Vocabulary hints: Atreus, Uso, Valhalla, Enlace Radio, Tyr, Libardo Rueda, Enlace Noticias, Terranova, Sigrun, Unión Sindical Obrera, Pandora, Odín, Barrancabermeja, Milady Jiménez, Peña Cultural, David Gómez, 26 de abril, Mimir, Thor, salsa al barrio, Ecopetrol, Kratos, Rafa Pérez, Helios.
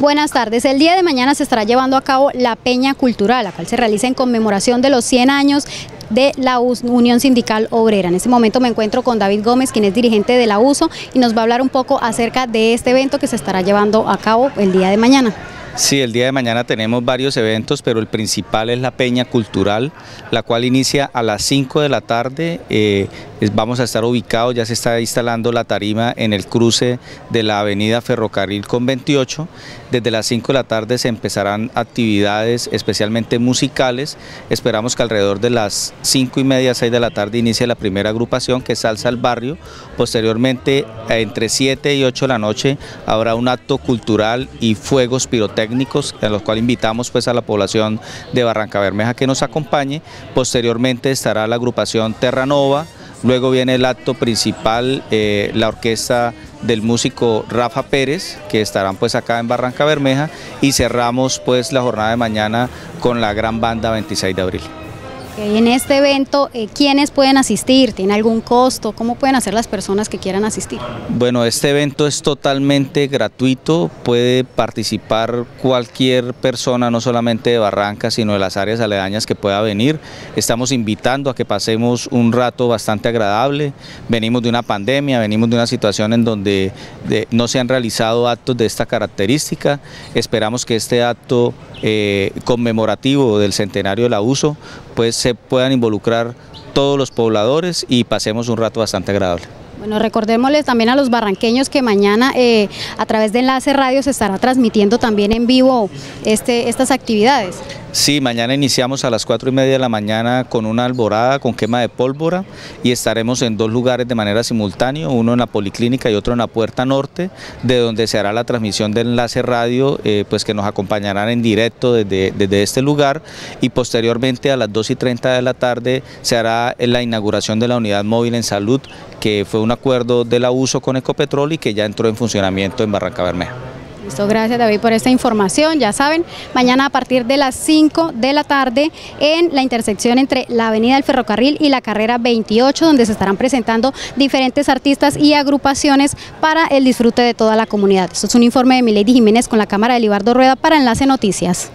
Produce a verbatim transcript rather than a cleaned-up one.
Buenas tardes. El día de mañana se estará llevando a cabo la Peña Cultural, la cual se realiza en conmemoración de los cien años de la Unión Sindical Obrera. En este momento me encuentro con David Gómez, quien es dirigente de la U S O, y nos va a hablar un poco acerca de este evento que se estará llevando a cabo el día de mañana. Sí, el día de mañana tenemos varios eventos, pero el principal es la Peña Cultural, la cual inicia a las cinco de la tarde, eh, vamos a estar ubicados, ya se está instalando la tarima en el cruce de la avenida Ferrocarril con veintiocho, desde las cinco de la tarde se empezarán actividades especialmente musicales, esperamos que alrededor de las cinco y media, seis de la tarde inicie la primera agrupación que es Salsa al Barrio, posteriormente entre siete y ocho de la noche habrá un acto cultural y fuegos pirotécnicos, técnicos, a los cuales invitamos pues a la población de Barrancabermeja que nos acompañe. Posteriormente estará la agrupación Terranova, luego viene el acto principal, eh, la orquesta del músico Rafa Pérez, que estarán pues acá en Barrancabermeja, y cerramos pues la jornada de mañana con la gran banda veintiséis de abril. Okay, en este evento, eh, ¿quiénes pueden asistir? ¿Tiene algún costo? ¿Cómo pueden hacer las personas que quieran asistir? Bueno, este evento es totalmente gratuito, puede participar cualquier persona, no solamente de Barranca, sino de las áreas aledañas que pueda venir. Estamos invitando a que pasemos un rato bastante agradable. Venimos de una pandemia, venimos de una situación en donde de, no se han realizado actos de esta característica. Esperamos que este acto eh, conmemorativo del centenario de la U S O, pues se puedan involucrar todos los pobladores y pasemos un rato bastante agradable. Bueno, recordémosles también a los barranqueños que mañana eh, a través de Enlace Radio se estará transmitiendo también en vivo este, estas actividades. Sí, mañana iniciamos a las cuatro y media de la mañana con una alborada, con quema de pólvora, y estaremos en dos lugares de manera simultánea, uno en la Policlínica y otro en la Puerta Norte, de donde se hará la transmisión de Enlace Radio, eh, pues que nos acompañarán en directo desde, desde este lugar, y posteriormente a las dos y treinta de la tarde se hará la inauguración de la unidad móvil en salud, que fue un acuerdo de la U S O con Ecopetrol y que ya entró en funcionamiento en Barrancabermeja. Listo, gracias David por esta información. Ya saben, mañana a partir de las cinco de la tarde en la intersección entre la avenida del Ferrocarril y la carrera veintiocho, donde se estarán presentando diferentes artistas y agrupaciones para el disfrute de toda la comunidad. Esto es un informe de Milady Jiménez con la cámara de Libardo Rueda para Enlace Noticias.